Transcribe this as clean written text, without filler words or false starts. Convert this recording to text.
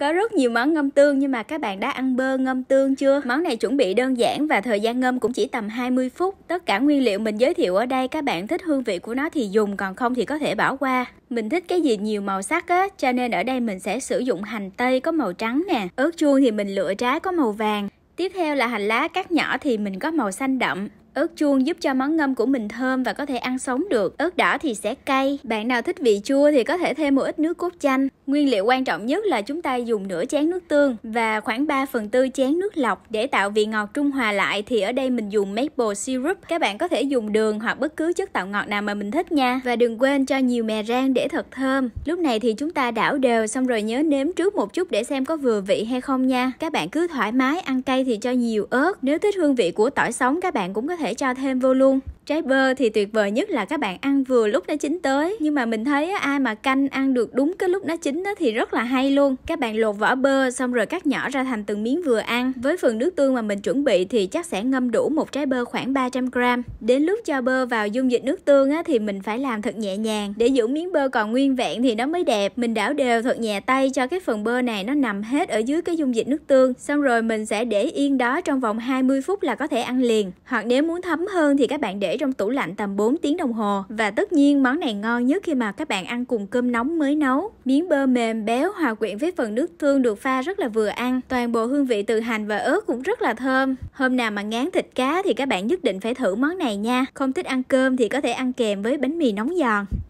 Có rất nhiều món ngâm tương, nhưng mà các bạn đã ăn bơ ngâm tương chưa? Món này chuẩn bị đơn giản và thời gian ngâm cũng chỉ tầm 20 phút. Tất cả nguyên liệu mình giới thiệu ở đây, các bạn thích hương vị của nó thì dùng, còn không thì có thể bỏ qua. Mình thích cái gì nhiều màu sắc á, cho nên ở đây mình sẽ sử dụng hành tây có màu trắng nè. Ớt chuông thì mình lựa trái có màu vàng. Tiếp theo là hành lá cắt nhỏ thì mình có màu xanh đậm. Ớt chuông giúp cho món ngâm của mình thơm và có thể ăn sống được. Ớt đỏ thì sẽ cay. Bạn nào thích vị chua thì có thể thêm một ít nước cốt chanh. Nguyên liệu quan trọng nhất là chúng ta dùng nửa chén nước tương và khoảng 3/4 chén nước lọc. Để tạo vị ngọt trung hòa lại thì ở đây mình dùng maple syrup. Các bạn có thể dùng đường hoặc bất cứ chất tạo ngọt nào mà mình thích nha. Và đừng quên cho nhiều mè rang để thật thơm. Lúc này thì chúng ta đảo đều xong rồi nhớ nếm trước một chút để xem có vừa vị hay không nha. Các bạn cứ thoải mái, ăn cay thì cho nhiều ớt. Nếu thích hương vị của tỏi sống các bạn cũng có thể cho thêm vô luôn. Trái bơ thì tuyệt vời nhất là các bạn ăn vừa lúc nó chín tới. Nhưng mà mình thấy ai mà canh ăn được đúng cái lúc nó chín thì rất là hay luôn. Các bạn lột vỏ bơ xong rồi cắt nhỏ ra thành từng miếng vừa ăn. Với phần nước tương mà mình chuẩn bị thì chắc sẽ ngâm đủ một trái bơ khoảng 300g. Đến lúc cho bơ vào dung dịch nước tương thì mình phải làm thật nhẹ nhàng để giữ miếng bơ còn nguyên vẹn thì nó mới đẹp. Mình đảo đều thật nhẹ tay cho cái phần bơ này nó nằm hết ở dưới cái dung dịch nước tương. Xong rồi mình sẽ để yên đó trong vòng 20 phút là có thể ăn liền. Hoặc nếu muốn thấm hơn thì các bạn để trong tủ lạnh tầm 4 tiếng đồng hồ. Và tất nhiên món này ngon nhất khi mà các bạn ăn cùng cơm nóng mới nấu. Miếng bơ mềm béo hòa quyện với phần nước tương được pha rất là vừa ăn. Toàn bộ hương vị từ hành và ớt cũng rất là thơm. Hôm nào mà ngán thịt cá thì các bạn nhất định phải thử món này nha. Không thích ăn cơm thì có thể ăn kèm với bánh mì nóng giòn.